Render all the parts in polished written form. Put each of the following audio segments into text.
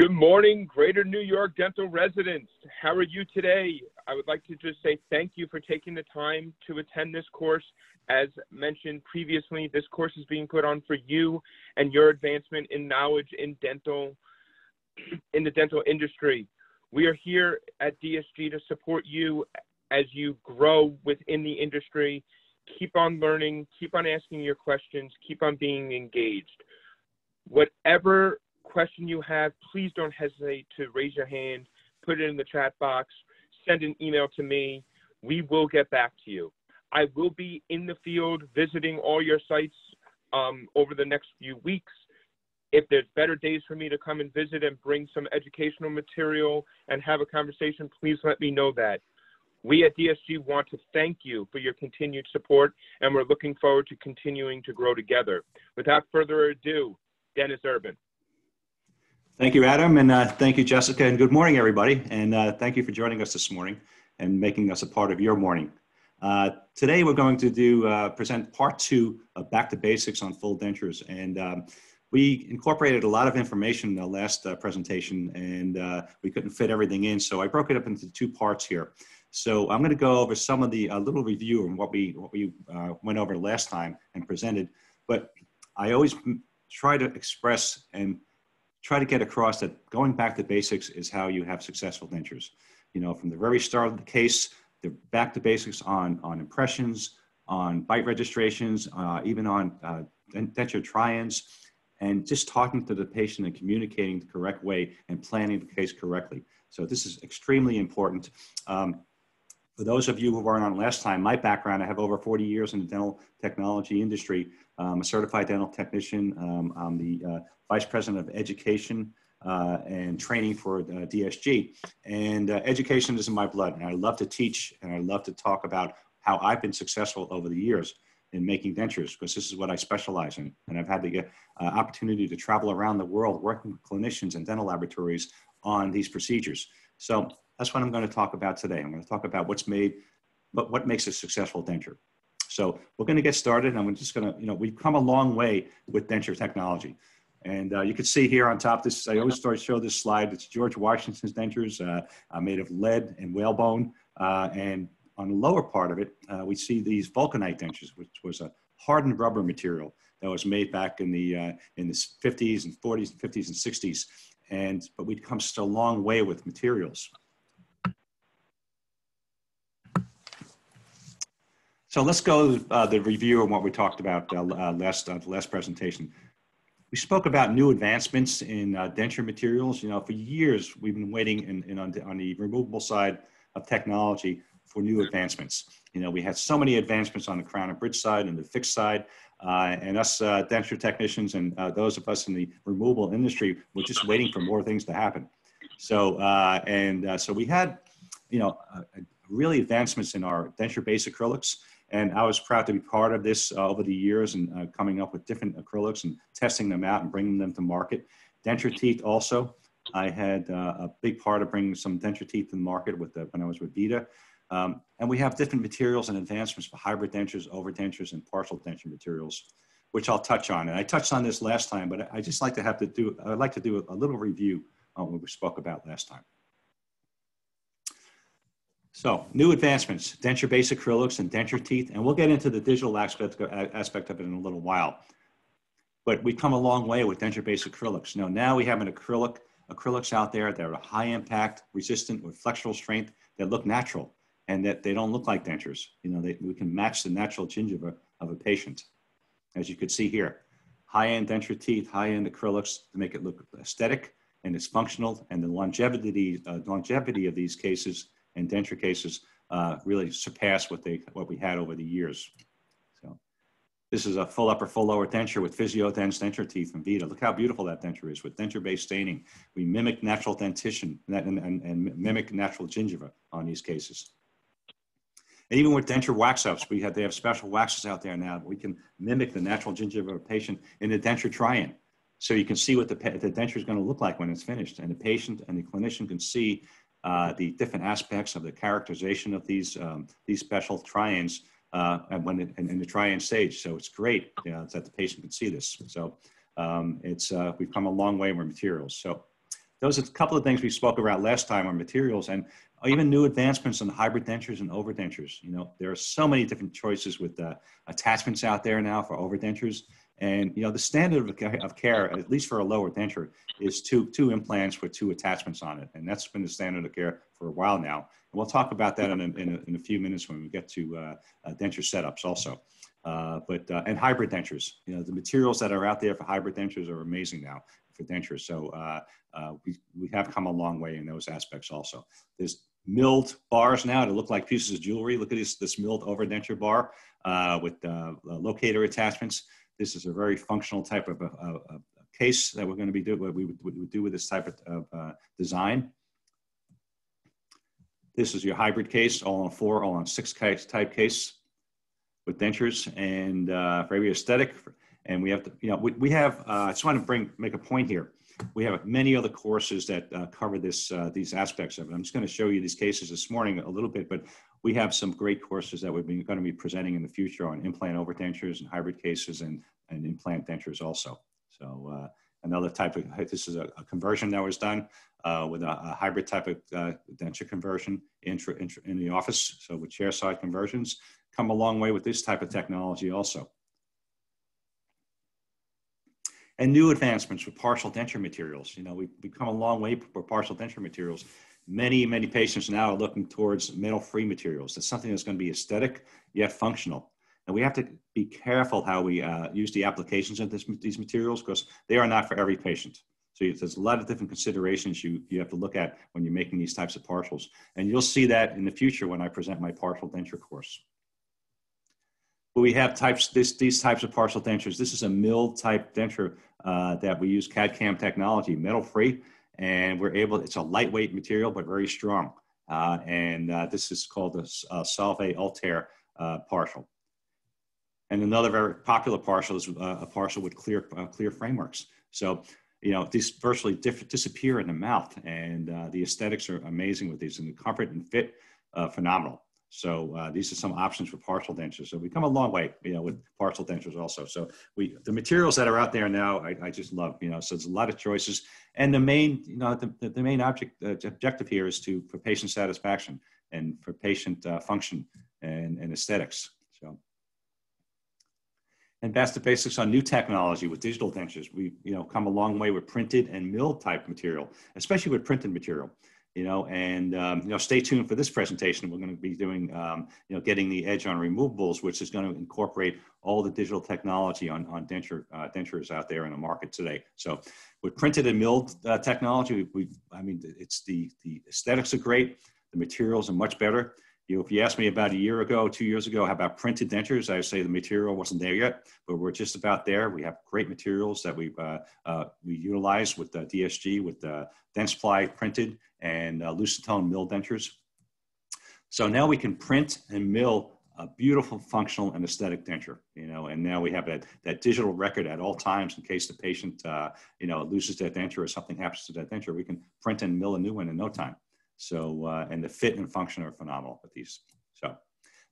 Good morning, Greater New York dental residents. How are you today? I would like to just say thank you for taking the time to attend this course. As mentioned previously, this course is being put on for you and your advancement in knowledge in the dental industry. We are here at DSG to support you as you grow within the industry. Keep on learning, keep on asking your questions, keep on being engaged. Whatever question you have, please don't hesitate to raise your hand, put it in the chat box, send an email to me. We will get back to you. I will be in the field visiting all your sites over the next few weeks. If there's better days for me to come and visit and bring some educational material and have a conversation, please let me know that. We at DSG want to thank you for your continued support, and we're looking forward to continuing to grow together. Without further ado, Dennis Urban. Thank you, Adam, and thank you, Jessica, and good morning, everybody. And thank you for joining us this morning and making us a part of your morning. Today, we're going to present part two of Back to Basics on Full Dentures. And we incorporated a lot of information in the last presentation, and we couldn't fit everything in, so I broke it up into two parts here. So I'm going to go over some of the little review and what we went over last time and presented. But I always try to express and try to get across that going back to basics is how you have successful dentures. You know, from the very start of the case, they're back to basics on impressions, on bite registrations, even on denture try-ins, and just talking to the patient and communicating the correct way and planning the case correctly. So this is extremely important. For those of you who weren't on last time, my background, I have over 40 years in the dental technology industry. I'm a certified dental technician. I'm the Vice President of Education and Training for DSG. And education is in my blood, and I love to teach, and I love to talk about how I've been successful over the years in making dentures, because this is what I specialize in. And I've had the opportunity to travel around the world working with clinicians and dental laboratories on these procedures. So that's what I'm going to talk about today. I'm going to talk about what makes a successful denture. So we're going to get started, and I'm just going to, you know, we've come a long way with denture technology. And you can see here on top, this, I always show this slide. It's George Washington's dentures made of lead and whalebone. And on the lower part of it, we see these vulcanite dentures, which was a hardened rubber material that was made back in the 50s and 40s and 50s and 60s. And, but we'd come such a long way with materials. So let's go the review and what we talked about last presentation. We spoke about new advancements in denture materials. You know, for years, we've been waiting on the removable side of technology for new advancements. You know, we had so many advancements on the crown and bridge side and the fixed side, and us denture technicians and those of us in the removable industry were just waiting for more things to happen. So, so we had, you know, really advancements in our denture-based acrylics. And I was proud to be part of this over the years and coming up with different acrylics and testing them out and bringing them to market. Denture teeth also. I had a big part of bringing some denture teeth to the market with when I was with Vita. And we have different materials and advancements for hybrid dentures, overdentures, and partial denture materials, which I'll touch on. And I touched on this last time, but I just like to I'd like to do a little review on what we spoke about last time. So, new advancements, denture-based acrylics and denture teeth, and we'll get into the digital aspect of it in a little while. But we've come a long way with denture-based acrylics. Now we have acrylics out there that are high impact, resistant, with flexural strength, that look natural, and that they don't look like dentures. You know, we can match the natural gingiva of a patient, as you could see here. High-end denture teeth, high-end acrylics to make it look aesthetic, and it's functional, and the longevity of these cases and denture cases really surpass what we had over the years. So this is a full upper, full lower denture with PhysioDense denture teeth from Vita. Look how beautiful that denture is with denture-based staining. We mimic natural dentition and mimic natural gingiva on these cases. And even with denture wax-ups, they have special waxes out there now. We can mimic the natural gingiva of a patient in the denture try-in. So you can see what the denture is going to look like when it's finished, and the patient and the clinician can see the different aspects of the characterization of these special try-ins in the try-in stage. So it's great that the patient can see this. So we've come a long way with materials. So Those are a couple of things we spoke about last time on materials, and even new advancements in hybrid dentures and overdentures. You know, there are so many different choices with attachments out there now for overdentures. And, you know, the standard of care, at least for a lower denture, is two implants with two attachments on it. And that's been the standard of care for a while now. And we'll talk about that in a few minutes when we get to denture setups also. And hybrid dentures. You know, the materials that are out there for hybrid dentures are amazing now for dentures. So we have come a long way in those aspects also. There's milled bars now to look like pieces of jewelry. Look at this milled overdenture bar with locator attachments. This is a very functional type of a case that we're going to be doing, what we would do with this type of design. This is your hybrid case, all on four, all on six type case with dentures and for every aesthetic. And we have to, you know, we have, I just want to make a point here. We have many other courses that cover these aspects of it. I'm just going to show you these cases this morning a little bit, but we have some great courses that we're going to be presenting in the future on implant overdentures and hybrid cases and implant dentures also. So another type of, this is a conversion that was done with a hybrid type of denture conversion in the office. So with chair side conversions, come a long way with this type of technology also. And new advancements with partial denture materials. You know, we've come a long way for partial denture materials. Many, many patients now are looking towards metal-free materials. That's something that's going to be aesthetic, yet functional. And we have to be careful how we use the applications of these materials, because they are not for every patient. So there's a lot of different considerations you have to look at when you're making these types of partials. And you'll see that in the future when I present my partial denture course. But we have these types of partial dentures. This is a milled type denture that we use CAD-CAM technology, metal-free. And we're able, it's a lightweight material, but very strong. This is called the Solve Altair partial. And another very popular partial is a partial with clear frameworks. So, you know, these virtually disappear in the mouth, and the aesthetics are amazing with these, and the comfort and fit, phenomenal. So these are some options for partial dentures. So we've come a long way, you know, with partial dentures also. So the materials that are out there now, I just love, you know, so there's a lot of choices. And the main, you know, the main objective here is for patient satisfaction and for patient function and aesthetics. So, and back to basics on new technology with digital dentures. We've, you know, come a long way with printed and milled type material, especially with printed material. You know, and, you know, stay tuned for this presentation. We're going to be doing, you know, getting the edge on removables, which is going to incorporate all the digital technology on dentures out there in the market today. So with printed and milled technology, I mean, it's the aesthetics are great. The materials are much better. You know, if you asked me about a year ago, 2 years ago, how about printed dentures, I would say the material wasn't there yet, but we're just about there. We have great materials that we utilize with the DSG, with the Dentsply printed and Lucitone milled dentures. So now we can print and mill a beautiful, functional, and aesthetic denture, you know, and now we have that digital record at all times in case the patient, you know, loses that denture or something happens to that denture. We can print and mill a new one in no time. So, and the fit and function are phenomenal with these. So,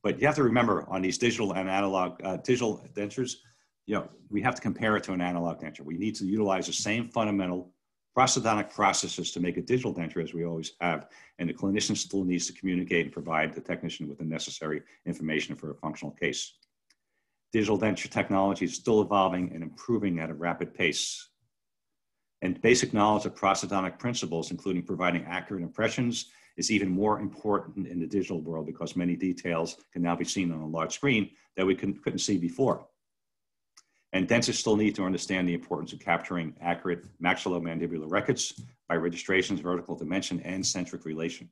but you have to remember on these digital and analog, digital dentures, you know, we have to compare it to an analog denture. We need to utilize the same fundamental prosthodontic processes to make a digital denture as we always have. And the clinician still needs to communicate and provide the technician with the necessary information for a functional case. Digital denture technology is still evolving and improving at a rapid pace. And basic knowledge of prosthodontic principles, including providing accurate impressions, is even more important in the digital world because many details can now be seen on a large screen that we couldn't see before. And dentists still need to understand the importance of capturing accurate maxillomandibular records by registrations, vertical dimension, and centric relation.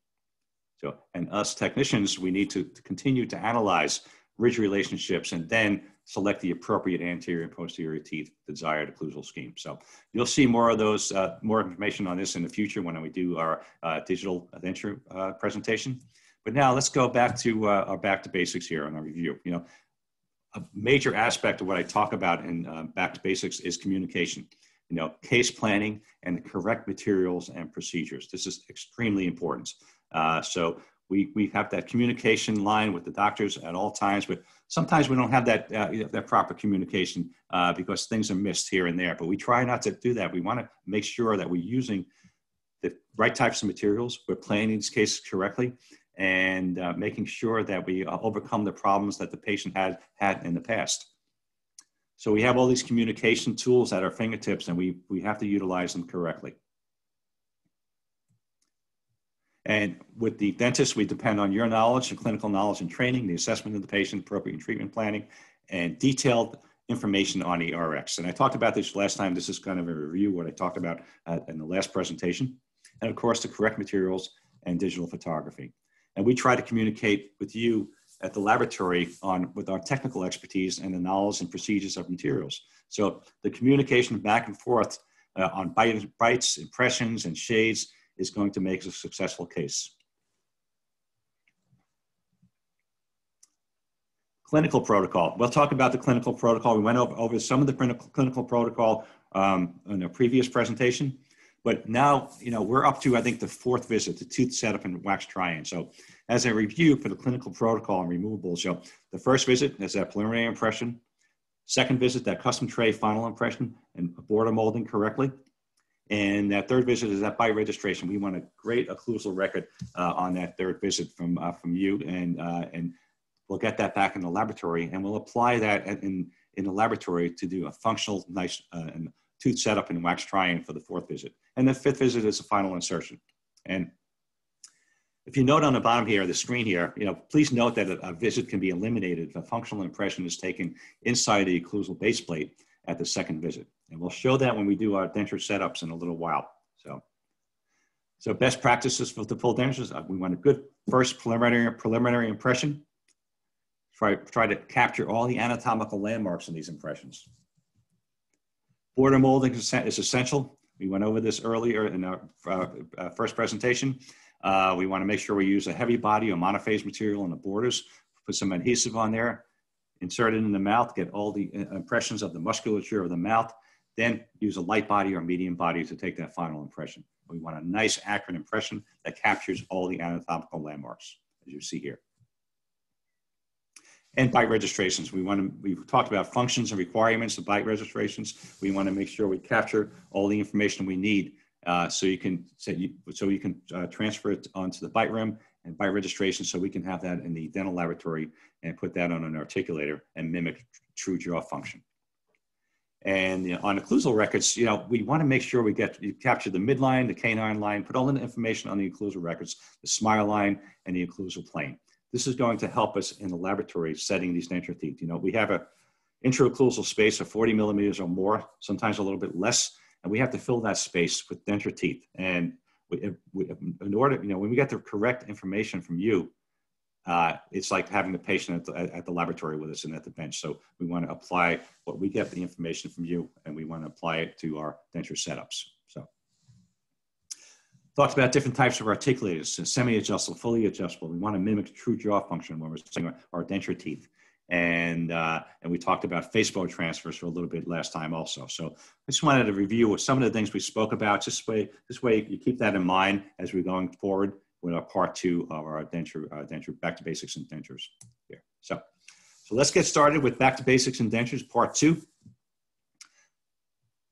So, and us technicians, we need to continue to analyze ridge relationships and then select the appropriate anterior and posterior teeth desired occlusal scheme. So you'll see more of those, more information on this in the future when we do our digital denture presentation. But now let's go back to our back to basics here on our review. You know, a major aspect of what I talk about in back to basics is communication. You know, case planning and the correct materials and procedures. This is extremely important. So we have that communication line with the doctors at all times, but sometimes we don't have that, that proper communication because things are missed here and there, but we try not to do that. We want to make sure that we're using the right types of materials. We're planning these cases correctly and making sure that we overcome the problems that the patient had in the past. So we have all these communication tools at our fingertips, and we have to utilize them correctly. And with the dentist, we depend on your knowledge and clinical knowledge and training, the assessment of the patient, appropriate treatment planning, and detailed information on the Rx. And I talked about this last time. This is kind of a review of what I talked about in the last presentation. And of course, the correct materials and digital photography. And we try to communicate with you at the laboratory with our technical expertise and the knowledge and procedures of materials. So the communication back and forth on bites, impressions, and shades is going to make a successful case. Clinical protocol. We'll talk about the clinical protocol. We went over some of the clinical protocol in a previous presentation, but now, you know, we're up to, I think, the fourth visit, the tooth setup and wax try-in. So as a review for the clinical protocol and removables, so the first visit is that preliminary impression, second visit, that custom tray final impression and border molding correctly, and that third visit is that bite registration. We want a great occlusal record on that third visit from you, and we'll get that back in the laboratory, and we'll apply that in the laboratory to do a functional, nice tooth setup and wax try-in for the fourth visit. And the fifth visit is the final insertion. And if you note on the bottom here, the screen here, you know, please note that a visit can be eliminated if a functional impression is taken inside the occlusal base plate at the second visit. And we'll show that when we do our denture setups in a little while. So best practices for the full dentures, we want a good first preliminary impression. Try to capture all the anatomical landmarks in these impressions. Border molding is essential. We went over this earlier in our first presentation. We want to make sure we use a heavy body or monophase material in the borders, put some adhesive on there, insert it in the mouth, get all the impressions of the musculature of the mouth, then use a light body or medium body to take that final impression. We want a nice, accurate impression that captures all the anatomical landmarks, as you see here. And bite registrations. We've talked about functions and requirements of bite registrations. We want to make sure we capture all the information we need so you can transfer it onto the bite rim and bite registration, so we can have that in the dental laboratory and put that on an articulator and mimic true jaw function. And you know, on occlusal records, you know, we want to make sure you capture the midline, the canine line, put all the information on the occlusal records, the smile line, and the occlusal plane. This is going to help us in the laboratory setting these denture teeth. You know, we have an intraocclusal space of 40 millimeters or more, sometimes a little bit less, and we have to fill that space with denture teeth. And when we get the correct information from you, it's like having the patient at the laboratory with us and at the bench. So we want to apply what we get the information from you, and we want to apply it to our denture setups. So. Talked about different types of articulators, semi-adjustable, fully adjustable. We want to mimic true jaw function when we're setting our denture teeth. And we talked about Facebook transfers for a little bit last time also. So I just wanted to review some of the things we spoke about. This way you keep that in mind as we're going forward with our part two of our denture back to basics and dentures here. So let's get started with back to basics and dentures part two.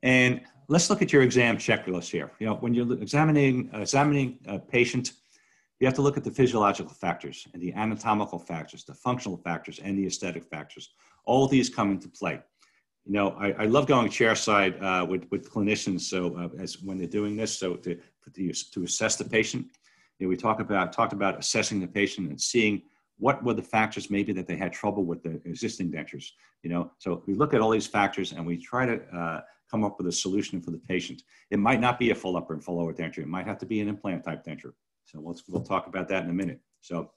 And let's look at your exam checklist here. You know, when you're examining a patient, you have to look at the physiological factors and the anatomical factors, the functional factors, and the aesthetic factors. All these come into play. You know, I love going chairside with clinicians. So as when they're doing this, so to assess the patient, you know, we talked about assessing the patient and seeing what were the factors maybe that they had trouble with the existing dentures. You know, so we look at all these factors and we try to come up with a solution for the patient. It might not be a full upper and full lower denture. It might have to be an implant type denture. So we'll talk about that in a minute. So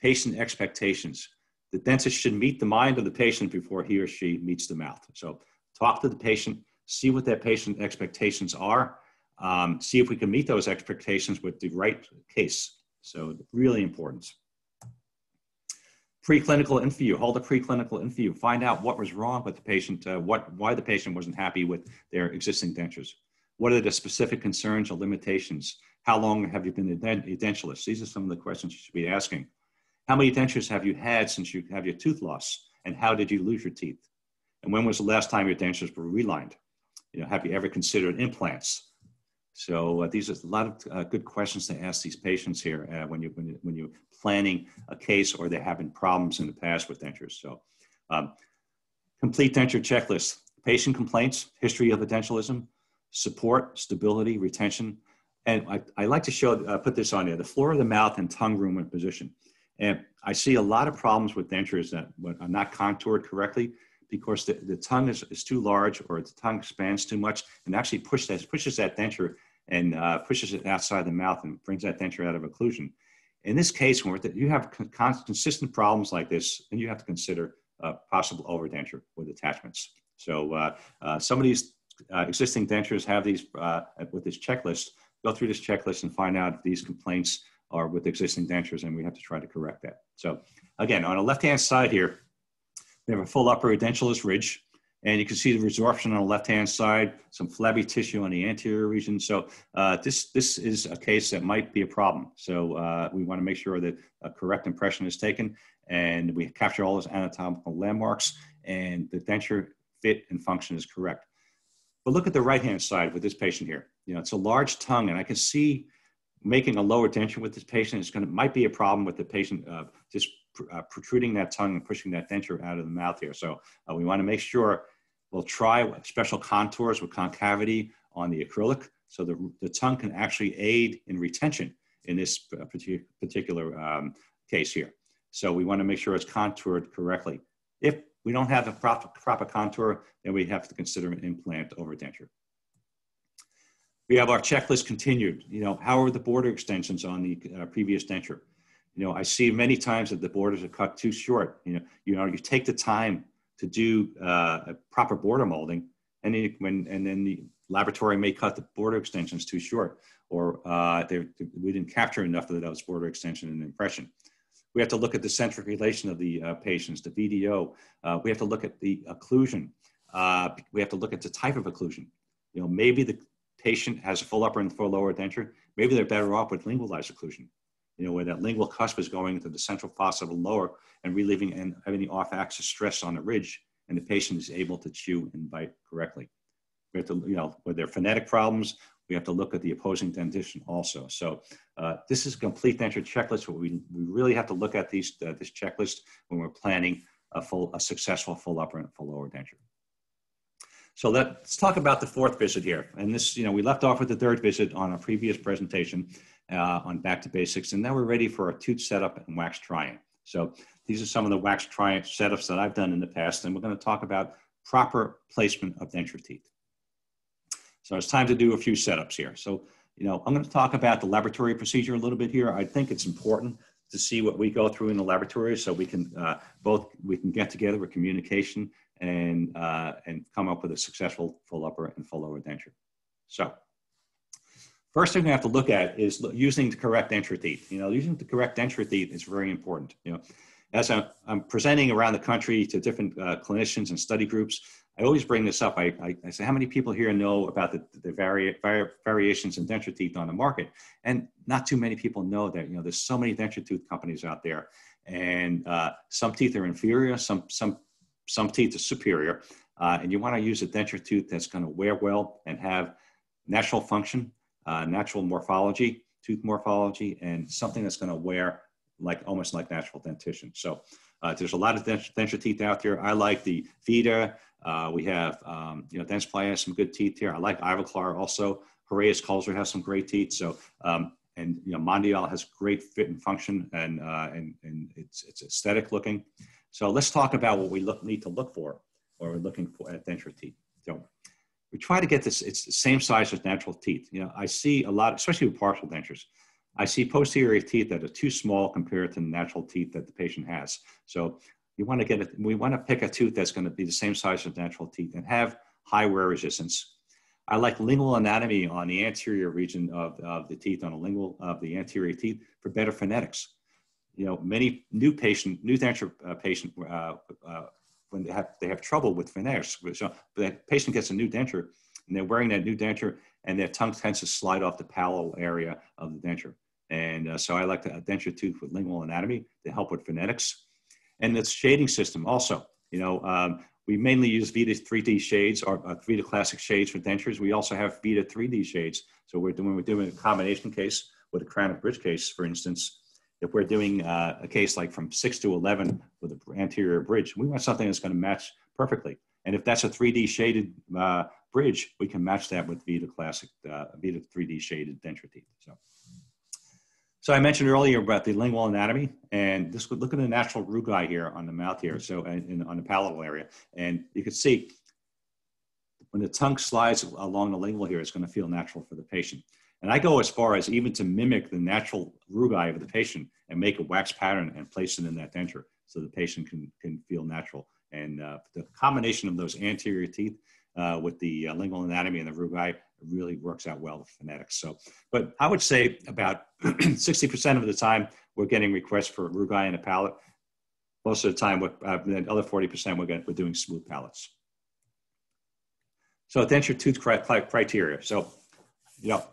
patient expectations. The dentist should meet the mind of the patient before he or she meets the mouth. So talk to the patient, see what that patient expectations are, see if we can meet those expectations with the right case. So really important. Preclinical interview, hold a preclinical interview, find out what was wrong with the patient, why the patient wasn't happy with their existing dentures. What are the specific concerns or limitations? How long have you been a dentalist? These are some of the questions you should be asking. How many dentures have you had since you have your tooth loss? And how did you lose your teeth? And when was the last time your dentures were relined? You know, have you ever considered implants? So these are a lot of good questions to ask these patients here when you're planning a case or they're having problems in the past with dentures. So complete denture checklist: patient complaints, history of dentialism, support, stability, retention. And I like to show, put this on there, the floor of the mouth and tongue room and position. And I see a lot of problems with dentures that are not contoured correctly because the tongue is too large, or the tongue expands too much and actually pushes that denture and pushes it outside the mouth and brings that denture out of occlusion. In this case, when you have consistent problems like this, then you have to consider possible overdenture with attachments. So some of these existing dentures have these with this checklist. Go through this checklist and find out if these complaints are with existing dentures, and we have to try to correct that. So again, on the left-hand side here, we have a full upper dentulous ridge, and you can see the resorption on the left-hand side, some flabby tissue on the anterior region. So this is a case that might be a problem. So we want to make sure that a correct impression is taken, and we capture all those anatomical landmarks, and the denture fit and function is correct. But look at the right-hand side with this patient here. You know, it's a large tongue, and I can see making a lower denture with this patient is might be a problem with the patient just protruding that tongue and pushing that denture out of the mouth here. So we want to make sure we'll try special contours with concavity on the acrylic, so the tongue can actually aid in retention in this particular case here. So we want to make sure it's contoured correctly. If we don't have the proper contour, then we have to consider an implant overdenture. We have our checklist continued. You know, how are the border extensions on the previous denture? You know, I see many times that the borders are cut too short. You take the time to do a proper border molding, and then the laboratory may cut the border extensions too short, or we didn't capture enough of those border extension and impression. We have to look at the centric relation of the patients, the VDO. We have to look at the occlusion. We have to look at the type of occlusion. You know, maybe the patient has a full upper and full lower denture. Maybe they're better off with lingualized occlusion, you know, where that lingual cusp is going into the central fossa of the lower and relieving and having the off-axis stress on the ridge, and the patient is able to chew and bite correctly. We have to, you know, with their phonetic problems, we have to look at the opposing dentition also. So this is a complete denture checklist. We really have to look at these, this checklist when we're planning a successful full upper and full lower denture. So let's talk about the fourth visit here. And this, you know, we left off with the third visit on our previous presentation on back to basics. And now we're ready for our tooth setup and wax triant. So these are some of the wax triant setups that I've done in the past. And we're going to talk about proper placement of denture teeth. So it's time to do a few setups here. So, you know, I'm going to talk about the laboratory procedure a little bit here. I think it's important to see what we go through in the laboratory, so we can both get together with communication and come up with a successful full upper and full lower denture. So first thing we have to look at is using the correct denture teeth. You know, using the correct denture teeth is very important. You know, as I'm presenting around the country to different clinicians and study groups, I always bring this up. I say, how many people here know about the variations in denture teeth on the market? And not too many people know that, you know, there's so many denture tooth companies out there, and some teeth are inferior, some teeth are superior, and you want to use a denture tooth that's going to wear well and have natural function, natural morphology, tooth morphology, and something that's going to wear like almost like natural dentition. So there's a lot of denture teeth out there. I like the Vita. We have, you know, Dentsply has some good teeth here. I like Ivoclar also. Heraeus Kulzer has some great teeth. So, and, you know, Mondial has great fit and function, and it's aesthetic looking. So let's talk about what we need to look for when we're looking for at denture teeth. So we try to get this, it's the same size as natural teeth. You know, I see a lot, especially with partial dentures, I see posterior teeth that are too small compared to the natural teeth that the patient has. So you want to get it, we want to pick a tooth that's going to be the same size as natural teeth and have high wear resistance. I like lingual anatomy on the anterior region of the teeth, on the lingual of the anterior teeth, for better phonetics. You know, many new denture patients, when they have trouble with phonetics, so the patient gets a new denture, and they're wearing that new denture, and their tongue tends to slide off the palatal area of the denture. And so I like a denture tooth with lingual anatomy to help with phonetics. And it's shading system also. You know, We mainly use Vita 3D shades, or Vita classic shades for dentures. We also have Vita 3D shades. So we're doing a combination case with a crown and bridge case, for instance. If we're doing a case like from 6 to 11 with an anterior bridge, we want something that's going to match perfectly. And if that's a 3D shaded bridge, we can match that with Vita classic, Vita 3D shaded denture teeth. So I mentioned earlier about the lingual anatomy, and this would look at the natural rugae here on the mouth here, so and on the palatal area. And you can see when the tongue slides along the lingual here, it's going to feel natural for the patient. And I go as far as even to mimic the natural rugae of the patient and make a wax pattern and place it in that denture so the patient can feel natural. And the combination of those anterior teeth with the lingual anatomy and the rugae really works out well with phonetics. So, but I would say about 60% of the time we're getting requests for rugae and a palate. Most of the time, the other 40% we're doing smooth palates. So denture tooth criteria. So, you know,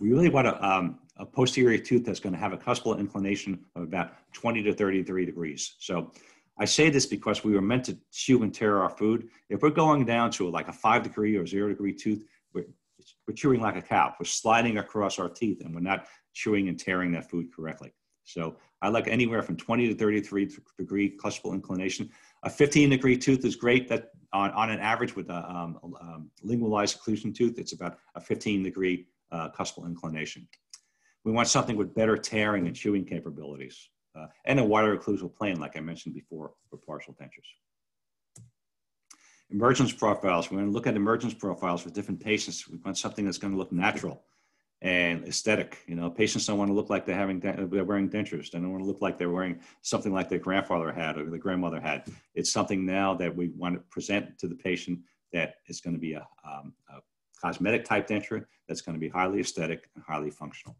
we really want a posterior tooth that's going to have a cuspal inclination of about 20 to 33 degrees. So I say this because we were meant to chew and tear our food. If we're going down to like a 5 degree or 0 degree tooth, we're chewing like a cow. We're sliding across our teeth and we're not chewing and tearing that food correctly. So I like anywhere from 20 to 33 degree cuspal inclination. A 15 degree tooth is great. That on an average with a lingualized occlusion tooth, it's about a 15 degree cuspal inclination. We want something with better tearing and chewing capabilities and a wider occlusal plane, like I mentioned before, for partial dentures. Emergence profiles. We're going to look at emergence profiles for different patients. We want something that's going to look natural and aesthetic. You know, patients don't want to look like they're wearing dentures. They don't want to look like they're wearing something like their grandfather had or their grandmother had. It's something now that we want to present to the patient that is going to be a cosmetic type denture that's going to be highly aesthetic and highly functional.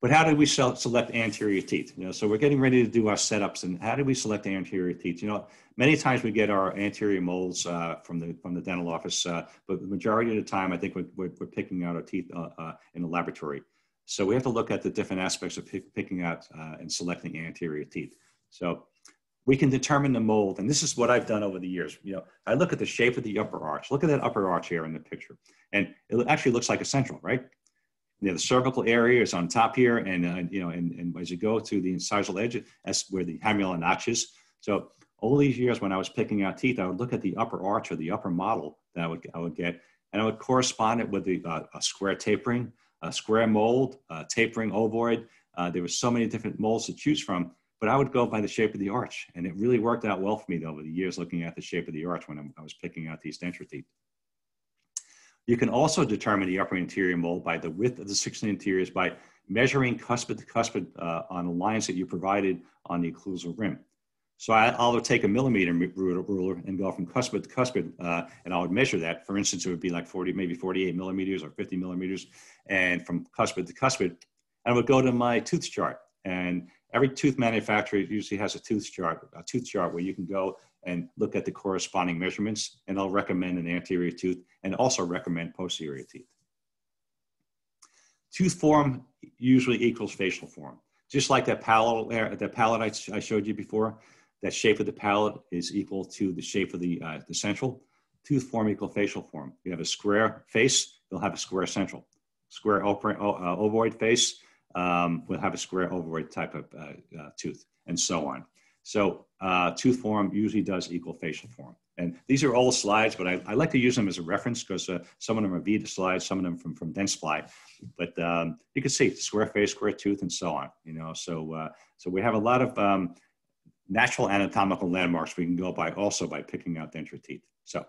But how do we select anterior teeth? You know, so we're getting ready to do our setups, and how do we select anterior teeth? You know, many times we get our anterior molds from the dental office, but the majority of the time, I think we're picking out our teeth in the laboratory. So we have to look at the different aspects of picking out and selecting anterior teeth. So we can determine the mold, and this is what I've done over the years. You know, I look at the shape of the upper arch. Look at that upper arch here in the picture, and it actually looks like a central, right? You know, the cervical area is on top here, and you know, and as you go to the incisal edge, that's where the hamular notch is. So all these years, when I was picking out teeth, I would look at the upper arch or the upper model that I would get, and I would correspond it with a square tapering, a square mold, a tapering ovoid. There were so many different molds to choose from, but I would go by the shape of the arch, and it really worked out well for me over the years looking at the shape of the arch when I was picking out these denture teeth. You can also determine the upper anterior mold by the width of the 6 anteriors by measuring cuspid to cuspid on the lines that you provided on the occlusal rim. So I'll take a millimeter ruler and go from cuspid to cuspid, and I would measure that. For instance, it would be like 40, maybe 48 millimeters or 50 millimeters, and from cuspid to cuspid, I would go to my tooth chart. And every tooth manufacturer usually has a tooth chart where you can go and look at the corresponding measurements, and I'll recommend an anterior tooth and also recommend posterior teeth. Tooth form usually equals facial form. Just like that palate I showed you before, that shape of the palate is equal to the shape of the central. Tooth form equal facial form. You have a square face, you'll have a square central. Square ovoid face, we'll have a square ovoid type of tooth, and so on. So tooth form usually does equal facial form. And these are all slides, but I like to use them as a reference because some of them are Vita slides, some of them from Dentsply. But you can see square face, square tooth, and so on. You know, so we have a lot of natural anatomical landmarks we can go by also by picking out denture teeth. So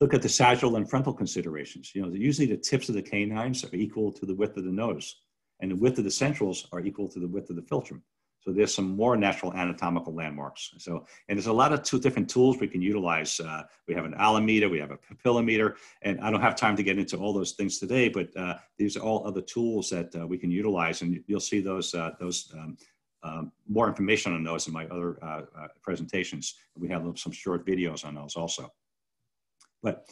look at the sagittal and frontal considerations. You know, usually the tips of the canines are equal to the width of the nose, and the width of the centrals are equal to the width of the philtrum. So there's some more natural anatomical landmarks. So, and there's a lot of different tools we can utilize. We have an allometer, we have a papillometer, and I don't have time to get into all those things today, but these are all other tools that we can utilize, and you'll see those more information on those in my other presentations. We have some short videos on those also. But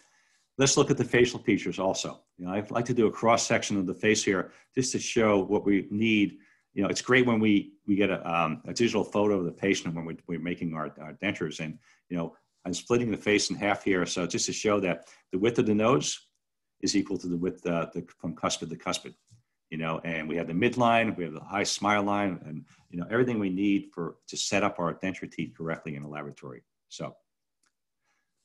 let's look at the facial features also. You know, I'd like to do a cross-section of the face here just to show what we need you know, it's great when we get a digital photo of the patient when we're making our dentures. And, you know, I'm splitting the face in half here. So just to show that the width of the nose is equal to the width from cuspid to cuspid, you know, and we have the midline, we have the high smile line, and, you know, everything we need for to set up our denture teeth correctly in the laboratory. So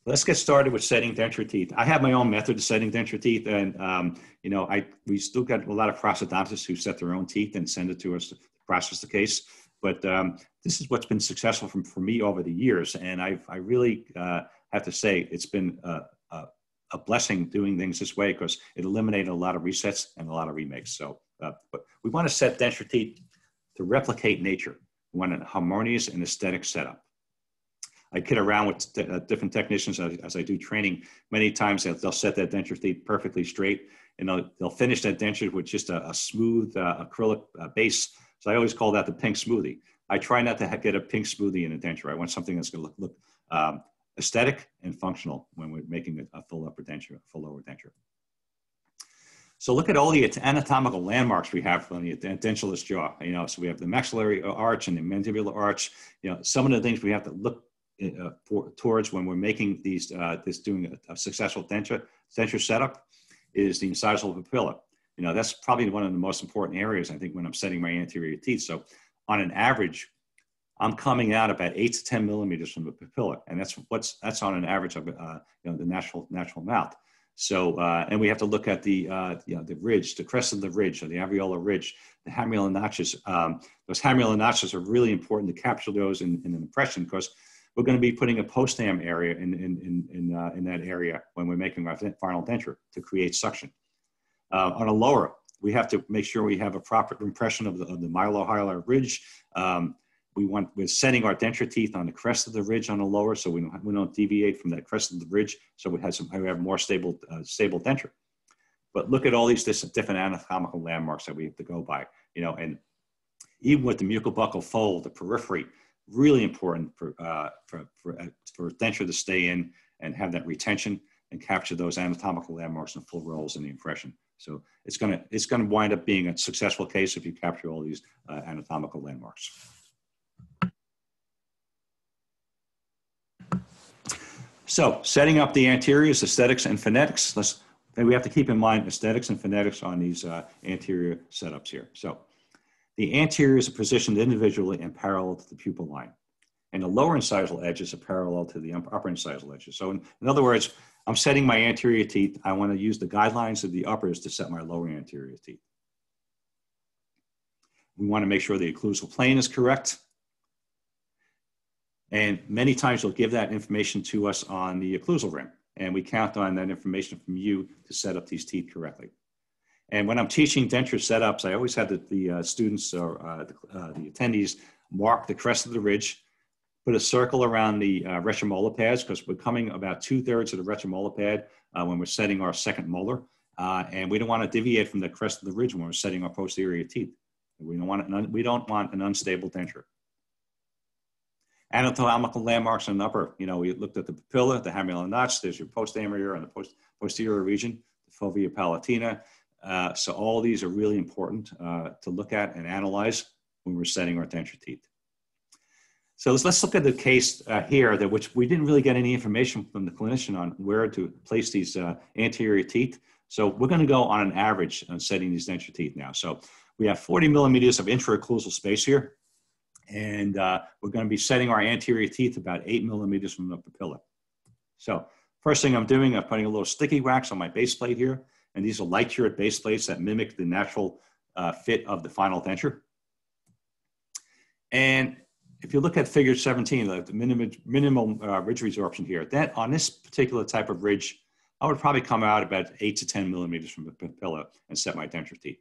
let's get started with setting denture teeth. I have my own method of setting denture teeth, and you know, we still got a lot of prosthodontists who set their own teeth and send it to us to process the case. But this is what's been successful for me over the years, and I really have to say it's been a blessing doing things this way, because it eliminated a lot of resets and a lot of remakes. So, but we want to set denture teeth to replicate nature. We want a harmonious and aesthetic setup. I kid around with different technicians as I do training. Many times they'll set that denture teeth perfectly straight, and they'll finish that denture with just a smooth acrylic base. So I always call that the pink smoothie. I try not to get a pink smoothie in a denture. I want something that's going to look aesthetic and functional when we're making a full upper denture, a full lower denture. So look at all the anatomical landmarks we have on the dentulous jaw. You know, so we have the maxillary arch and the mandibular arch. You know, some of the things we have to look towards when we're making these, doing a successful denture setup is the incisal papilla. You know, that's probably one of the most important areas, I think, when I'm setting my anterior teeth. So on an average, I'm coming out about 8 to 10 millimeters from the papilla. And that's on an average of, you know, the natural mouth. So, and we have to look at the, you know, the ridge, the crest of the ridge, or the alveolar ridge, the hamular notches. Those hamular notches are really important to capture those in an impression, because we're going to be putting a postam area in that area when we're making our final denture to create suction. On a lower, we have to make sure we have a proper impression of the mylohyolar ridge. We're setting our denture teeth on the crest of the ridge on a lower, so we don't deviate from that crest of the ridge, so we have more stable denture. But look at all these different anatomical landmarks that we have to go by, you know, and even with the mucobuccal fold, the periphery, really important for denture to stay in and have that retention and capture those anatomical landmarks and full rolls in the impression. So it's gonna wind up being a successful case if you capture all these anatomical landmarks. So setting up the anteriors, aesthetics and phonetics. We have to keep in mind aesthetics and phonetics on these anterior setups here. So the anteriors are positioned individually and parallel to the pupil line. And the lower incisal edges are parallel to the upper incisal edges. So in other words, I'm setting my anterior teeth. I want to use the guidelines of the uppers to set my lower anterior teeth. We want to make sure the occlusal plane is correct. And many times you'll give that information to us on the occlusal rim. And we count on that information from you to set up these teeth correctly. And when I'm teaching denture setups, I always have the students or the attendees mark the crest of the ridge, put a circle around the retromolar pads, because we're coming about 2/3 of the retromolar pad when we're setting our second molar. And we don't want to deviate from the crest of the ridge when we're setting our posterior teeth. We don't want an unstable denture. Anatomical landmarks on the upper, you know, we looked at the papilla, the hamular notch, there's your postamerior and the posterior region, the fovea palatina. So all these are really important to look at and analyze when we're setting our denture teeth. So let's look at the case here, which we didn't really get any information from the clinician on where to place these anterior teeth. So we're going to go on an average on setting these denture teeth now. So we have 40 millimeters of intraocclusal space here, and we're going to be setting our anterior teeth about 8 millimeters from the papilla. So first thing I'm doing, I'm putting a little sticky wax on my base plate here. And these are light cured base plates that mimic the natural fit of the final denture. And if you look at figure 17, like the minimum ridge resorption here, that on this particular type of ridge, I would probably come out about 8 to 10 millimeters from the papilla and set my denture teeth.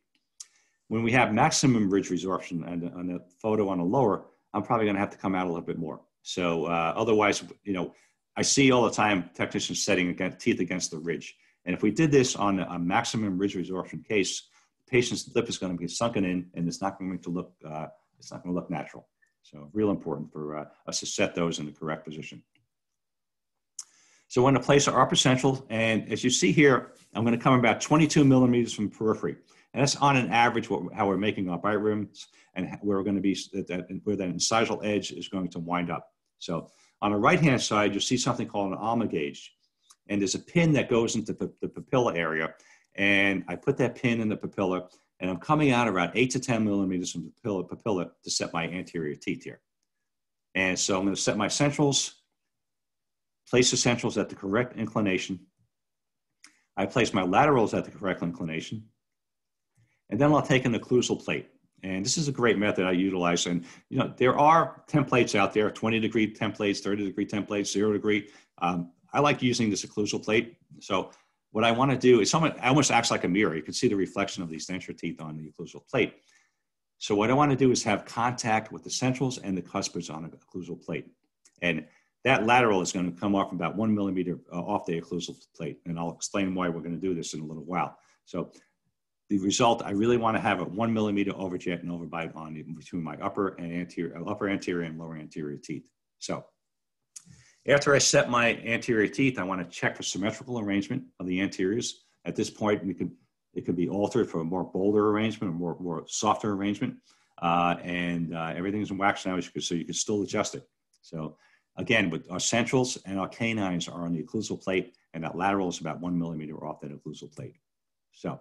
When we have maximum ridge resorption on the photo on the lower, I'm probably going to have to come out a little bit more. So otherwise, you know, I see all the time technicians setting teeth against the ridge. And if we did this on a maximum ridge resorption case, the patient's lip is going to be sunken in, and it's not going to look natural. So real important for us to set those in the correct position. So we're going to place our upper central, and as you see here, I'm going to come about 22 millimeters from periphery. And that's on an average what, how we're making our bite rooms and where we're going to be, where that incisal edge is going to wind up. So on the right-hand side, you see something called an Alma gauge. And there's a pin that goes into the papilla area. And I put that pin in the papilla, and I'm coming out around 8 to 10 millimeters from the papilla to set my anterior teeth here. And so I'm going to set my centrals, place the centrals at the correct inclination. I place my laterals at the correct inclination. And then I'll take an occlusal plate. And this is a great method I utilize. And, you know, there are templates out there, 20-degree templates, 30-degree templates, 0-degree. I like using this occlusal plate. So what I want to do is someone almost acts like a mirror. You can see the reflection of these denture teeth on the occlusal plate. So what I want to do is have contact with the centrals and the cuspids on the occlusal plate. And that lateral is going to come off about 1 millimeter off the occlusal plate. And I'll explain why we're going to do this in a little while. So the result, I really want to have a 1 millimeter overjet and overbite on between my upper anterior and lower anterior teeth. So after I set my anterior teeth, I want to check for symmetrical arrangement of the anteriors. At this point, it can be altered for a more bolder arrangement, a more softer arrangement. Everything's in wax now, so you can still adjust it. So again, with our centrals and our canines are on the occlusal plate, and that lateral is about 1 millimeter off that occlusal plate. So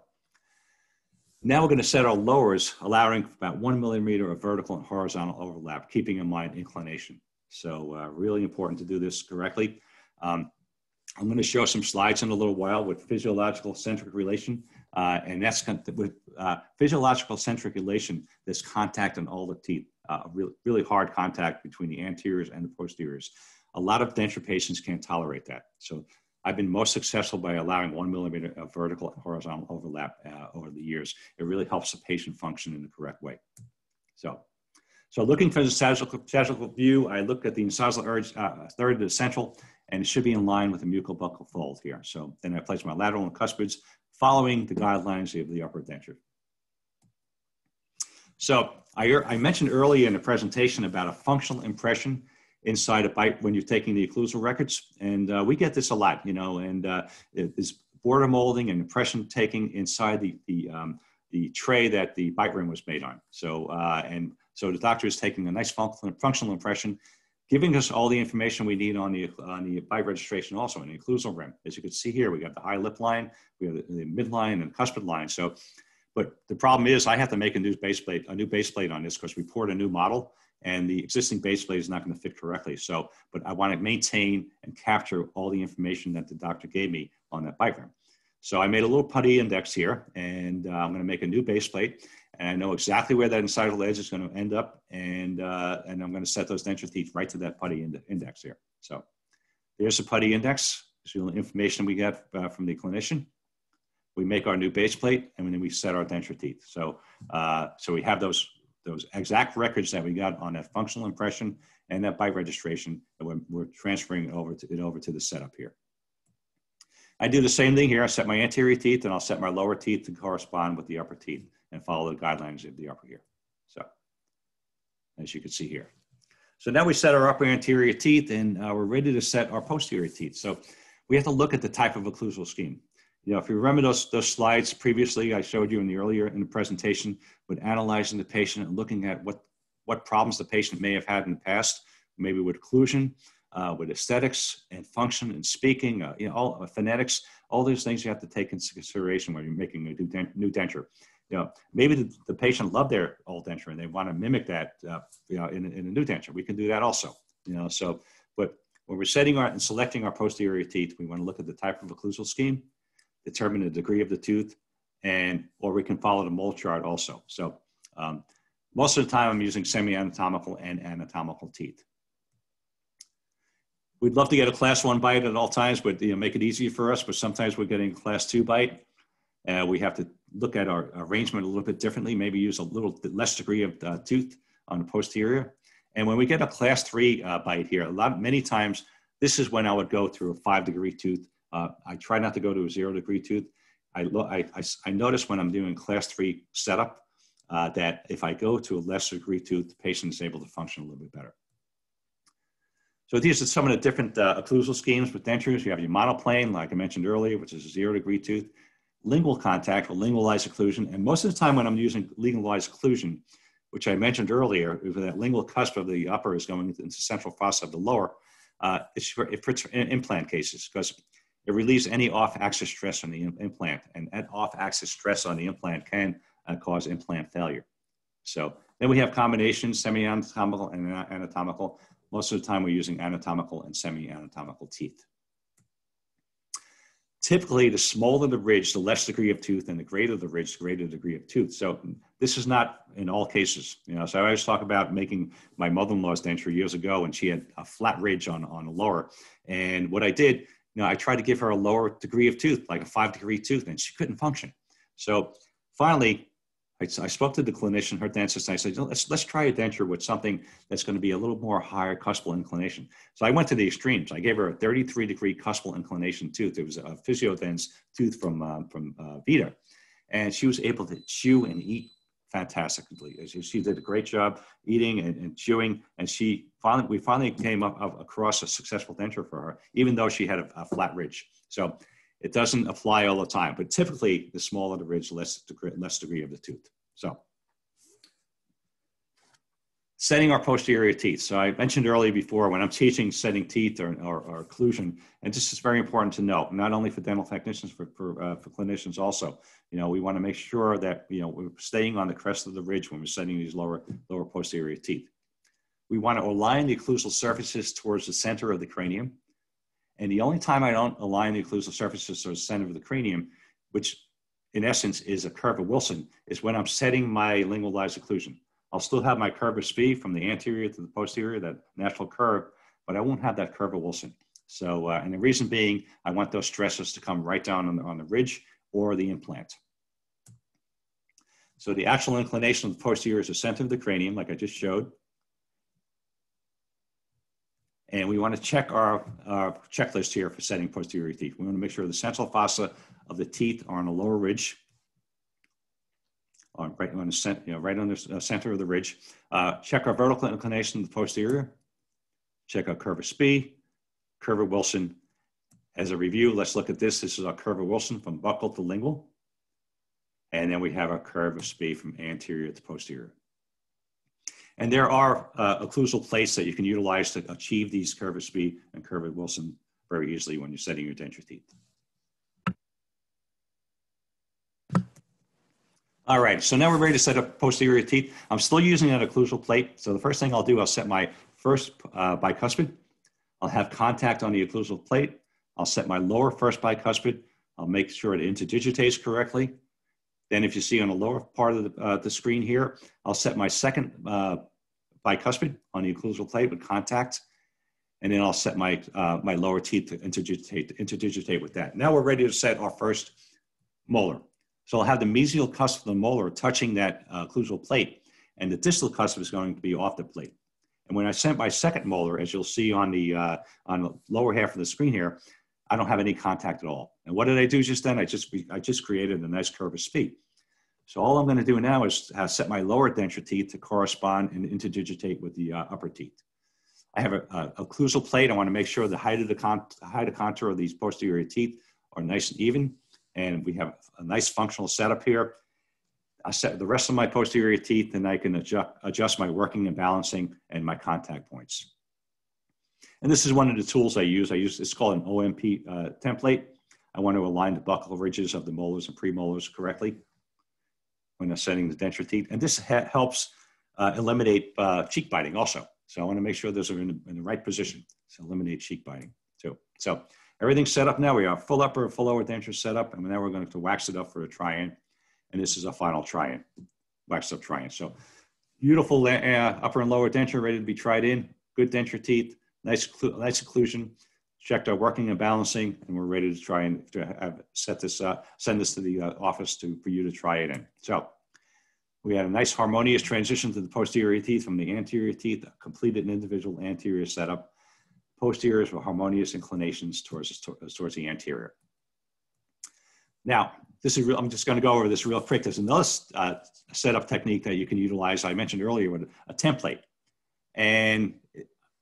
now we're going to set our lowers, allowing about 1 millimeter of vertical and horizontal overlap, keeping in mind inclination. So really important to do this correctly. I'm going to show some slides in a little while with physiological centric relation. And that's with physiological centric relation, this contact on all the teeth, really hard contact between the anteriors and the posteriors. A lot of denture patients can't tolerate that. So I've been most successful by allowing 1 millimeter of vertical and horizontal overlap over the years. It really helps the patient function in the correct way. So looking for the sagittal view, I look at the incisal third to the central, and it should be in line with the mucobuccal fold here. So then I place my lateral and cuspids following the guidelines of the upper denture. So I mentioned earlier in the presentation about a functional impression inside a bite when you're taking the occlusal records. And we get this a lot, you know, and it's border molding and impression taking inside the tray that the bite rim was made on. So, so the doctor is taking a nice functional impression, giving us all the information we need on the bite registration also in the occlusal rim. As you can see here, we got the high lip line, we have the midline and cuspid line. So, but the problem is I have to make a new base plate on this because we poured a new model and the existing base plate is not going to fit correctly. So, but I want to maintain and capture all the information that the doctor gave me on that bite rim. So I made a little putty index here, and I'm going to make a new base plate, and I know exactly where that incisal edge is going to end up, and I'm going to set those denture teeth right to that putty index here. So there's the putty index. It's the information we get from the clinician. We make our new base plate, and then we set our denture teeth. So, so we have those exact records that we got on that functional impression and that bite registration, and we're transferring it over to the setup here. I do the same thing here. I set my anterior teeth, and I'll set my lower teeth to correspond with the upper teeth and follow the guidelines of the upper here. So, as you can see here. So now we set our upper anterior teeth, and we're ready to set our posterior teeth. So we have to look at the type of occlusal scheme. You know, if you remember those slides previously I showed you earlier in the presentation, with analyzing the patient and looking at what problems the patient may have had in the past, maybe with occlusion, with aesthetics and function and speaking, you know, all phonetics, all those things you have to take into consideration when you're making a new denture. You know, maybe the patient loved their old denture and they want to mimic that, you know, in a new denture. We can do that also, you know. So, but when we're setting our and selecting our posterior teeth, we want to look at the type of occlusal scheme, determine the degree of the tooth, or we can follow the mold chart also. So, most of the time I'm using semi-anatomical and anatomical teeth. We'd love to get a class 1 bite at all times, but, you know, make it easier for us, but sometimes we're getting a class 2 bite. We have to look at our arrangement a little bit differently, maybe use a little bit less degree of tooth on the posterior. And when we get a class 3 bite here, many times, this is when I would go through a 5-degree tooth. I try not to go to a 0-degree tooth. I notice when I'm doing class 3 setup that if I go to a lesser degree tooth, the patient is able to function a little bit better. So these are some of the different occlusal schemes with dentures. You have your monoplane, like I mentioned earlier, which is a 0-degree tooth. lingual contact or lingualized occlusion. And most of the time when I'm using lingualized occlusion, which I mentioned earlier, if that lingual cusp of the upper is going into the central fossa of the lower, it's for implant cases because it relieves any off-axis stress on the implant, and that off-axis stress on the implant can cause implant failure. So then we have combinations, semi-anatomical and anatomical. Most of the time we're using anatomical and semi-anatomical teeth. Typically, the smaller the ridge, the less degree of tooth, and the greater the ridge, the greater the degree of tooth. So this is not in all cases. You know, so I always talk about making my mother-in-law's denture years ago, and she had a flat ridge on the lower. And what I did, you know, I tried to give her a lower degree of tooth, like a 5-degree tooth, and she couldn't function. So finally, I spoke to the clinician, her dentist, and I said, let's try a denture with something that's going to be a little more higher cuspal inclination. So I went to the extremes. I gave her a 33-degree cuspal inclination tooth. It was a Physiodent's tooth from Vita. And she was able to chew and eat fantastically. She did a great job eating and chewing. And we finally came up across a successful denture for her, even though she had a flat ridge. So it doesn't apply all the time, but typically the smaller the ridge, less degree of the tooth. So setting our posterior teeth. So I mentioned earlier before when I'm teaching setting teeth or occlusion, and this is very important to know, not only for dental technicians, for clinicians also. You know, we want to make sure that, you know, we're staying on the crest of the ridge when we're setting these lower posterior teeth. We want to align the occlusal surfaces towards the center of the cranium. And the only time I don't align the occlusal surfaces to the center of the cranium, which in essence is a curve of Wilson, is when I'm setting my lingualized occlusion. I'll still have my curvus V from the anterior to the posterior, that natural curve, but I won't have that curve of Wilson. So, and the reason being, I want those stresses to come right down on the ridge or the implant. So the actual inclination of the posterior is the center of the cranium, like I just showed. And we want to check our checklist here for setting posterior teeth. We want to make sure the central fossa of the teeth are on the lower ridge, right on the center of the ridge. Check our vertical inclination of the posterior. Check our curvus B, curve of Wilson. As a review, let's look at this. This is our curve of Wilson from buccal to lingual. And then we have our curvus B from anterior to posterior. And there are occlusal plates that you can utilize to achieve these curvus B and curvus Wilson very easily when you're setting your denture teeth. All right, so now we're ready to set up posterior teeth. I'm still using that occlusal plate. So the first thing I'll do, I'll set my first bicuspid. I'll have contact on the occlusal plate. I'll set my lower first bicuspid. I'll make sure it interdigitates correctly. Then if you see on the lower part of the screen here, I'll set my second bicuspid on the occlusal plate with contact, and then I'll set my, my lower teeth to interdigitate with that. Now we're ready to set our first molar. So I'll have the mesial cusp of the molar touching that occlusal plate, and the distal cusp is going to be off the plate. And when I set my second molar, as you'll see on the lower half of the screen here, I don't have any contact at all. And what did I do just then? I just created a nice curvus B. So all I'm going to do now is set my lower denture teeth to correspond and interdigitate with the upper teeth. I have an occlusal plate. I want to make sure the height of the contour of these posterior teeth are nice and even. And we have a nice functional setup here. I set the rest of my posterior teeth, and I can adjust my working and balancing and my contact points. And this is one of the tools I use. It's called an OMP template. I want to align the buccal ridges of the molars and premolars correctly when I'm setting the denture teeth. And this helps eliminate cheek biting also. So I want to make sure those are in the right position to eliminate cheek biting too. So everything's set up now. We have full upper, full lower denture set up. And now we're going to wax it up for a try-in. And this is a final try-in, waxed up try-in. So beautiful upper and lower denture ready to be tried in. Good denture teeth. Nice occlusion, checked our working and balancing, and we're ready to try and send this to the office for you to try it in. So we had a nice harmonious transition to the posterior teeth from the anterior teeth, completed an individual anterior setup. Posteriors were harmonious inclinations towards the anterior. Now, I'm just going to go over this real quick. There's another setup technique that you can utilize. I mentioned earlier with a template. And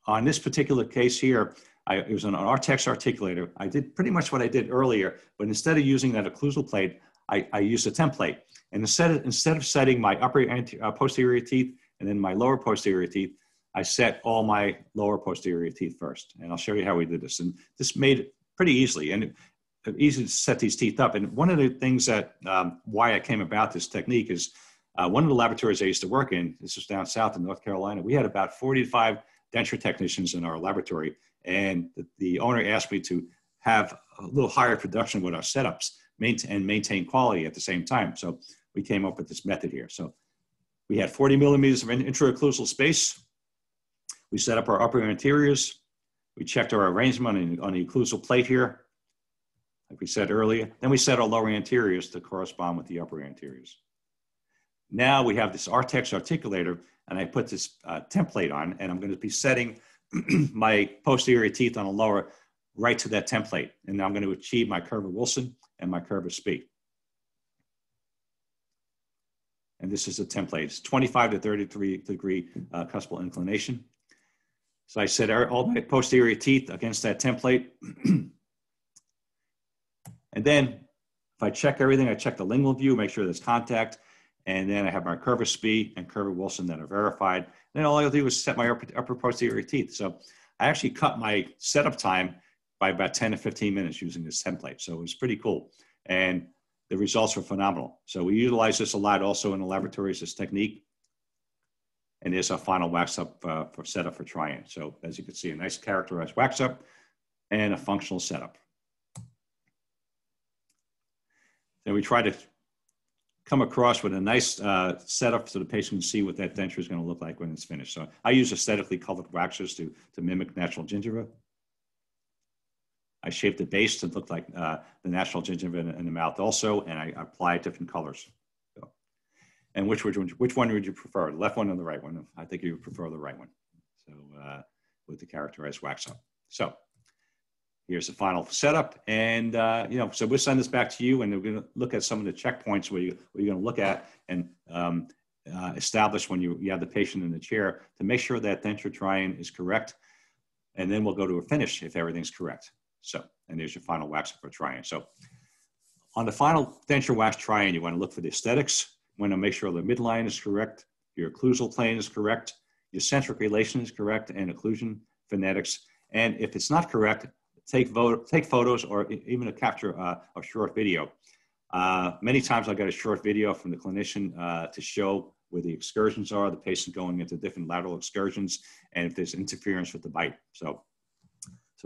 on this particular case here, it was an Artex articulator. I did pretty much what I did earlier, but instead of using that occlusal plate, I used a template. And instead of setting my upper posterior teeth and then my lower posterior teeth, I set all my lower posterior teeth first. And I'll show you how we did this. And this made it pretty easily, and easy to set these teeth up. And one of the things that, why I came about this technique is one of the laboratories I used to work in, this was down south in North Carolina, we had about 45 denture technicians in our laboratory. And the owner asked me to have a little higher production with our setups and maintain quality at the same time. So we came up with this method here. So we had 40 millimeters of intraocclusal space. We set up our upper anteriors. We checked our arrangement on the occlusal plate here, like we said earlier. Then we set our lower anteriors to correspond with the upper anteriors. Now we have this Artex articulator, and I put this template on, and I'm going to be setting my posterior teeth on the lower right to that template. And I'm going to achieve my curve of Wilson and my curve of Spee. And this is the template. It's 25 to 33 degree cuspal inclination. So I set all my posterior teeth against that template. And then if I check everything, I check the lingual view, make sure there's contact. And then I have my curve of Spee and curve of Wilson that are verified. And then all I'll do is set my upper posterior teeth. So I actually cut my setup time by about 10 to 15 minutes using this template. So it was pretty cool. And the results were phenomenal. So we utilize this a lot also in the laboratories, this technique. And there's our final wax up for setup for try-in. So as you can see, a nice characterized wax up and a functional setup. Then we try to come across with a nice setup so the patient can see what that denture is going to look like when it's finished. So I use aesthetically colored waxes to mimic natural gingiva. I shaped the base to look like the natural gingiva in the mouth also, and I applied different colors. So, and which one would you prefer, the left one or the right one? I think you would prefer the right one. So with the characterized wax up. So here's the final setup, and you know, so we'll send this back to you, and we're going to look at some of the checkpoints where you're going to look at and establish when you have the patient in the chair to make sure that denture try-in is correct, and then we'll go to a finish if everything's correct. So, and there's your final wax for try-in. So, on the final denture wax try-in, you want to look for the aesthetics. You want to make sure the midline is correct, your occlusal plane is correct, your centric relation is correct, and occlusion phonetics. And if it's not correct, take photos or even capture a short video. Many times I got a short video from the clinician to show where the excursions are, the patient going into different lateral excursions, and if there's interference with the bite. So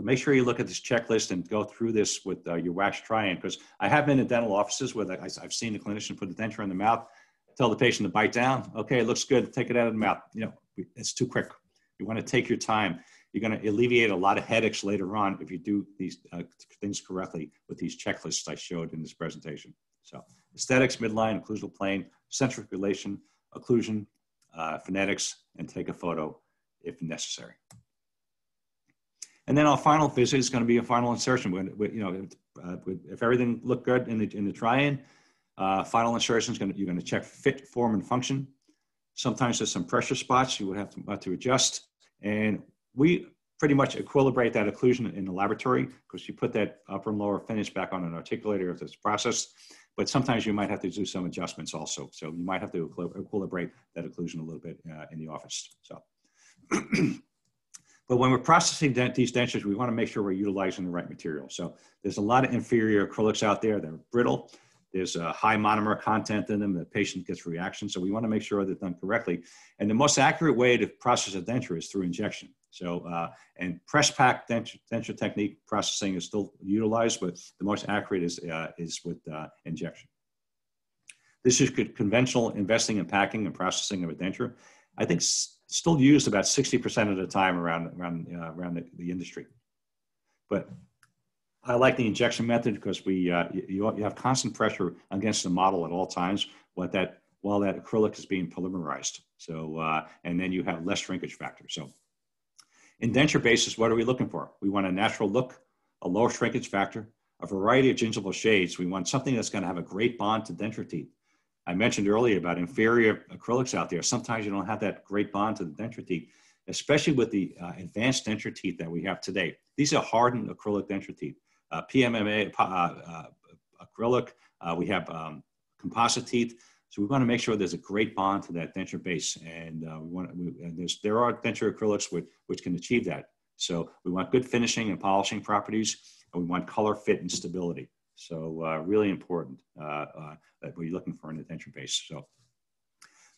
make sure you look at this checklist and go through this with your wax try-in, because I have been in dental offices where I've seen the clinician put the denture in the mouth, tell the patient to bite down. Okay, it looks good, take it out of the mouth. You know, it's too quick. You want to take your time. You're going to alleviate a lot of headaches later on if you do these things correctly with these checklists I showed in this presentation. So aesthetics, midline, occlusal plane, centric relation, occlusion, phonetics, and take a photo if necessary. And then our final visit is going to be a final insertion. If everything looked good in the try-in, final insertion is going to, you're going to check fit, form, and function. Sometimes there's some pressure spots you would have to adjust, and we pretty much equilibrate that occlusion in the laboratory because you put that upper and lower finish back on an articulator if it's processed, but sometimes you might have to do some adjustments also. So you might have to equilibrate that occlusion a little bit in the office. So, but when we're processing these dentures, we want to make sure we're utilizing the right material. So there's a lot of inferior acrylics out there. They're brittle. There's a high monomer content in them. The patient gets reactions. So we want to make sure they're done correctly. And the most accurate way to process a denture is through injection. So, and press pack denture technique processing is still utilized, but the most accurate is with injection. This is conventional investing and packing and processing of a denture. I think still used about 60% of the time around the industry. But I like the injection method because you have constant pressure against the model at all times while that acrylic is being polymerized. So, and then you have less shrinkage factor. So in denture bases, what are we looking for? We want a natural look, a low shrinkage factor, a variety of gingival shades. We want something that's going to have a great bond to denture teeth. I mentioned earlier about inferior acrylics out there. Sometimes you don't have that great bond to the denture teeth, especially with the advanced denture teeth that we have today. These are hardened acrylic denture teeth. PMMA acrylic, We have composite teeth. So we want to make sure there's a great bond to that denture base. And, there are denture acrylics which can achieve that. So we want good finishing and polishing properties, and we want color, fit, and stability. So really important that we're looking for in the denture base. So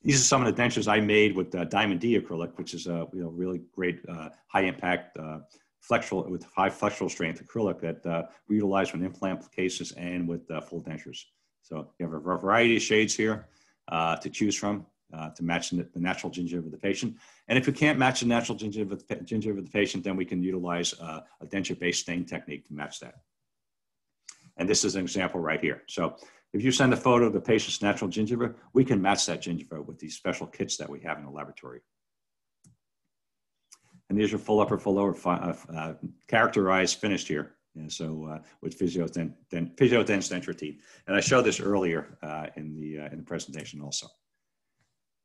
these are some of the dentures I made with Diamond D acrylic, which is a really great high impact flexural, with high flexural strength acrylic that we utilize with implant cases and with full dentures. So you have a variety of shades here to choose from to match the natural gingiva of the patient. And if you can't match the natural gingiva of the patient, then we can utilize a denture-based stain technique to match that. And this is an example right here. So if you send a photo of the patient's natural gingiva, we can match that gingiva with these special kits that we have in the laboratory. And these are full upper, full lower, characterized, finished here. And so with Physiodense denture teeth. And I showed this earlier in the presentation also.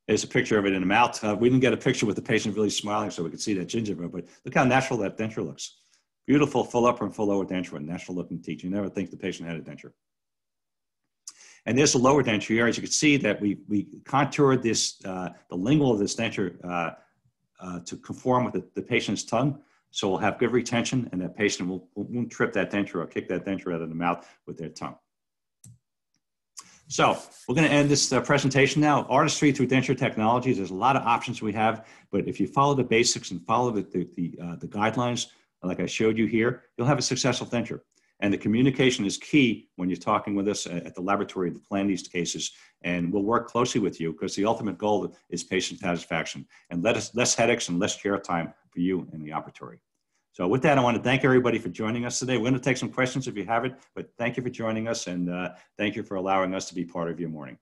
There's a picture of it in the mouth. We didn't get a picture with the patient really smiling so we could see that gingiva, but look how natural that denture looks. Beautiful full upper and full lower denture with natural looking teeth. You never think the patient had a denture. And there's the lower denture here. As you can see that we contoured this, the lingual of this denture to conform with the patient's tongue. So we'll have good retention, and that patient won't trip that denture or kick that denture out of the mouth with their tongue. So we're going to end this presentation now. Artistry through denture technologies. There's a lot of options we have, but if you follow the basics and follow the guidelines, like I showed you here, you'll have a successful denture. And the communication is key when you're talking with us at the laboratory to plan these cases. And we'll work closely with you because the ultimate goal is patient satisfaction and less headaches and less chair time for you in the operatory. So with that, I want to thank everybody for joining us today. We're going to take some questions if you have it, but thank you for joining us, and thank you for allowing us to be part of your morning.